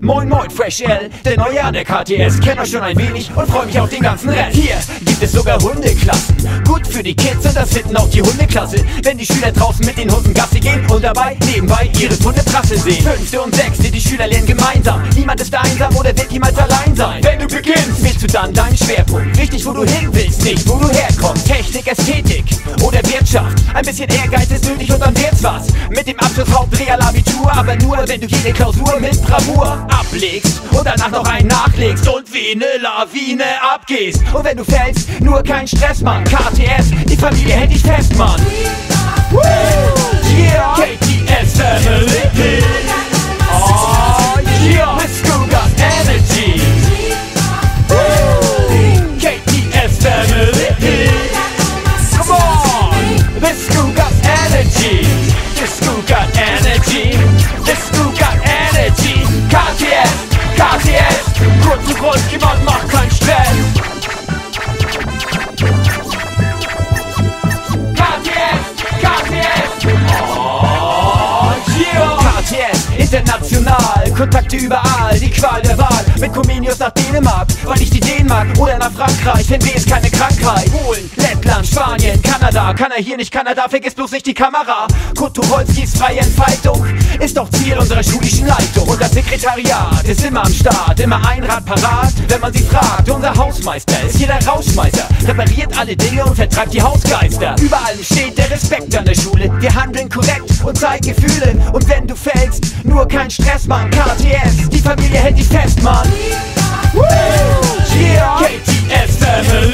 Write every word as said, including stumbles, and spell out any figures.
Moin Moin Fresh L, der Neue an der K T S. Kenn euch schon ein wenig und freu mich auf den ganzen Rest. Hier gibt es sogar Hundeklassen. Gut für die Kids und das hinten auch die Hundeklasse. Wenn die Schüler draußen mit den Hunden Gassi gehen und dabei nebenbei ihre Hunde Prasse sehen. Fünfte und Sechste, die Schüler lernen gemeinsam. Niemand ist da einsam oder wird jemals allein sein. Wenn du beginnst, willst du dann deinen Schwerpunkt. Richtig, wo du hin willst, nicht wo du herkommst. Technik, Ästhetik oder Wirtschaft. Ein bisschen Ehrgeiz ist nötig und dann wird's was. Mit dem Abschluss Hauptrealabitur, aber nur, wenn du jede Klausur mit Bravour ablegst und danach noch einen nachlegst und wie ne Lawine abgehst. Und wenn du fällst, nur kein Stress, Mann. K T S, die Familie hält dich fest, Mann. Woo! Yeah! K T S Family! Oh yeah! Let's go, got energy! Woo! K T S Family! Come on! Let's go, got energy! Let's go, got energy! Let's go, got energy! K T S! K T S! Kurt-Tucholsky-Schule macht keinen Stress! International, Kontakte überall, die Qual der Wahl. Mit Comenius nach Dänemark, weil ich die Dänen mag. Oder nach Frankreich, denn weh ist keine Krankheit. Polen, Lettland, Spanien, Kanada. Kann er hier nicht, Kanada, vergiss bloß nicht die Kamera. Kurt-Tucholskys freie Entfaltung ist doch Ziel unserer schulischen Leitung. Und das Sekretariat ist immer am Start, immer ein Rat parat, wenn man sie fragt. Unser Hausmeister ist jeder Rauschmeister, repariert alle Dinge und vertreibt die Hausgeister. Überall steht der Respekt an der Schule. Wir handeln korrekt und zeigen Gefühle. Und wenn du fällst, nur kein Stress, Mann. K T S, die Familie hält dich fest, Mann. Woo! Yeah! K T S Family!